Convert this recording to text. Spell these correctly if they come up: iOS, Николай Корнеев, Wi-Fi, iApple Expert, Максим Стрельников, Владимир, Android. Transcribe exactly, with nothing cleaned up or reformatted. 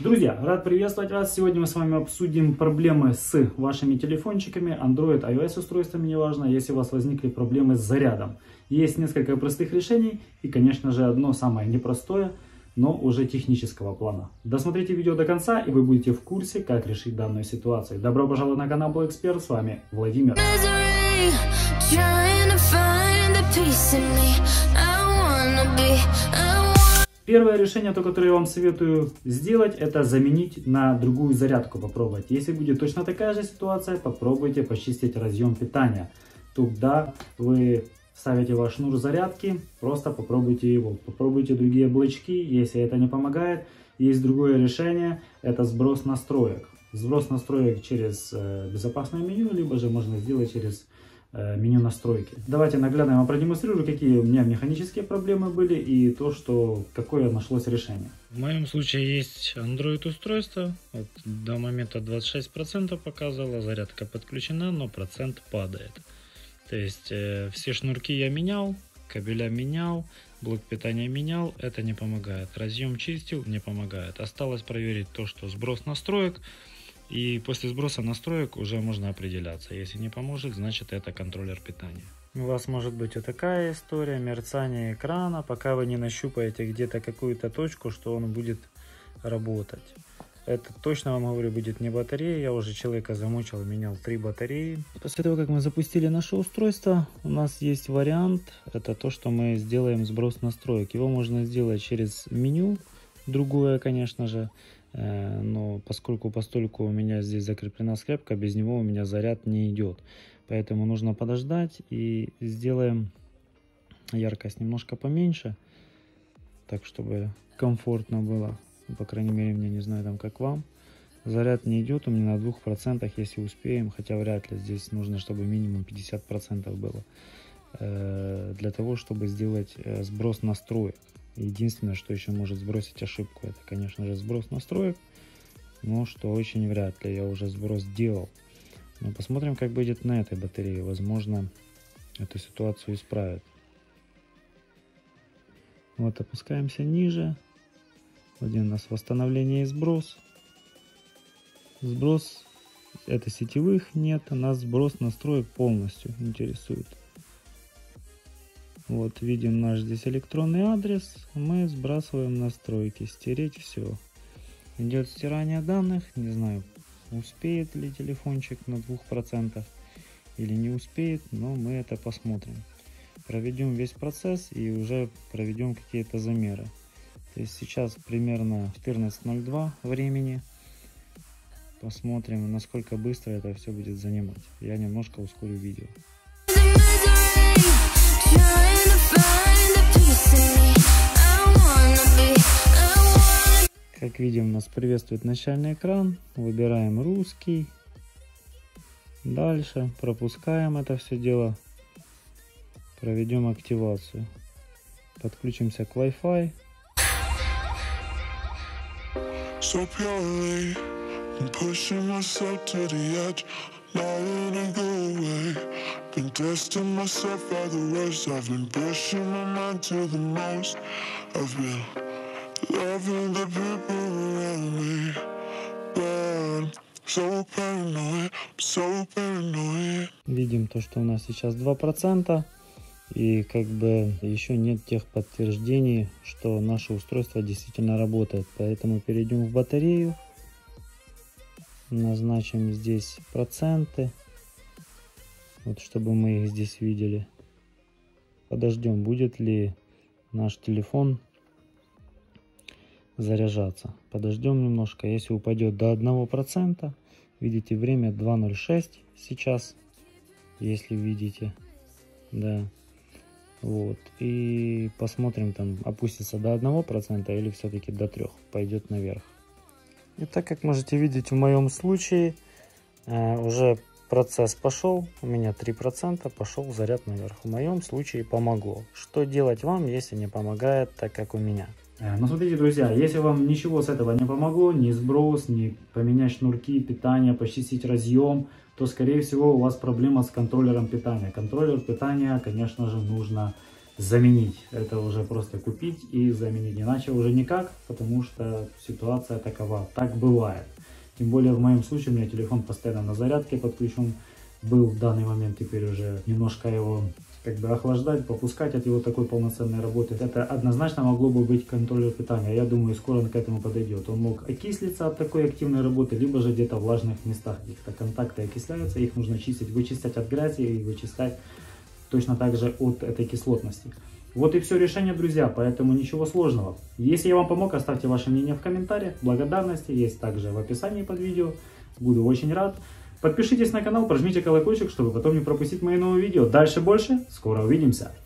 Друзья, рад приветствовать вас. Сегодня мы с вами обсудим проблемы с вашими телефончиками, Android, iOS устройствами, неважно, если у вас возникли проблемы с зарядом. Есть несколько простых решений и, конечно же, одно самое непростое, но уже технического плана. Досмотрите видео до конца, и вы будете в курсе, как решить данную ситуацию. Добро пожаловать на канал Apple Expert, с вами Владимир. Первое решение, то, которое я вам советую сделать, это заменить на другую зарядку, попробовать. Если будет точно такая же ситуация, попробуйте почистить разъем питания. Туда вы ставите ваш шнур зарядки, просто попробуйте его. Попробуйте другие блочки, если это не помогает. Есть другое решение, это сброс настроек. Сброс настроек через безопасное меню, либо же можно сделать через меню настройки. Давайте наглядно я вам продемонстрирую, какие у меня механические проблемы были и то, что какое нашлось решение. В моем случае есть Android устройство. Вот до момента двадцать шесть процентов показывала, зарядка подключена, но процент падает. То есть э, все шнурки я менял, кабеля менял, блок питания менял, это не помогает. Разъем чистил, не помогает. Осталось проверить то, что сброс настроек. И после сброса настроек уже можно определяться. Если не поможет, значит это контроллер питания. У вас может быть вот такая история, мерцание экрана, пока вы не нащупаете где-то какую-то точку, что он будет работать. Это точно вам говорю, будет не батарея. Я уже человека замучил, менял три батареи. После того, как мы запустили наше устройство, у нас есть вариант. Это то, что мы сделаем сброс настроек. Его можно сделать через меню, другое, конечно же. Но поскольку постольку у меня здесь закреплена скрепка, без него у меня заряд не идет. Поэтому нужно подождать и сделаем яркость немножко поменьше, так чтобы комфортно было. По крайней мере, мне не знаю там как вам. Заряд не идет у меня на двух процентах, если успеем, хотя вряд ли, здесь нужно, чтобы минимум пятьдесят процентов было, для того, чтобы сделать сброс настроек. Единственное, что еще может сбросить ошибку, это, конечно же, сброс настроек, но что очень вряд ли, я уже сброс делал. Но посмотрим, как будет на этой батарее, возможно, эту ситуацию исправят. Вот, опускаемся ниже, один у нас восстановление и сброс. Сброс, это сетевых нет, у нас сброс настроек полностью интересует. Вот, видим наш здесь электронный адрес, мы сбрасываем настройки, стереть все. Идет стирание данных, не знаю, успеет ли телефончик на двух процентах или не успеет, но мы это посмотрим. Проведем весь процесс и уже проведем какие-то замеры. То есть сейчас примерно четырнадцать ноль два времени. Посмотрим, насколько быстро это все будет занимать. Я немножко ускорю видео. Как видим, нас приветствует начальный экран. Выбираем русский. Дальше пропускаем это все дело. Проведем активацию. Подключимся к Wi-Fi. Been testing myself by the worst. I've been pushing my mind to the most. I've been loving the people around me, but so paranoid, so paranoid. Видим то, что у нас сейчас два процента, и как бы еще нет тех подтверждений, что наше устройство действительно работает. Поэтому перейдем в батарею, назначим здесь проценты. Вот, чтобы мы их здесь видели. Подождем, будет ли наш телефон заряжаться. Подождем немножко. Если упадет до одного процента, видите, время два ноль шесть сейчас, если видите. Да. Вот. И посмотрим, там опустится до одного процента или все-таки до трёх процентов, пойдет наверх. И так, как можете видеть, в моем случае э, уже... процесс пошел, у меня три процента, пошел заряд наверх. В моем случае помогло. Что делать вам, если не помогает, так как у меня? Ну смотрите, друзья, если вам ничего с этого не помогло, ни сброс, ни поменять шнурки питания, почистить разъем, то скорее всего у вас проблема с контроллером питания. Контроллер питания, конечно же, нужно заменить. Это уже просто купить и заменить. Иначе уже никак, потому что ситуация такова. Так бывает. Тем более в моем случае у меня телефон постоянно на зарядке подключен. Был в данный момент, теперь уже немножко его как бы охлаждать, попускать от его такой полноценной работы. Это однозначно могло бы быть контроллер питания. Я думаю, скоро он к этому подойдет. Он мог окислиться от такой активной работы, либо же где-то в влажных местах. Какие-то контакты окисляются, их нужно чистить, вычистить от грязи и вычистить точно так же от этой кислотности. Вот и все решение, друзья, поэтому ничего сложного. Если я вам помог, оставьте ваше мнение в комментариях. Благодарности есть также в описании под видео. Буду очень рад. Подпишитесь на канал, прожмите колокольчик, чтобы потом не пропустить мои новые видео. Дальше больше. Скоро увидимся.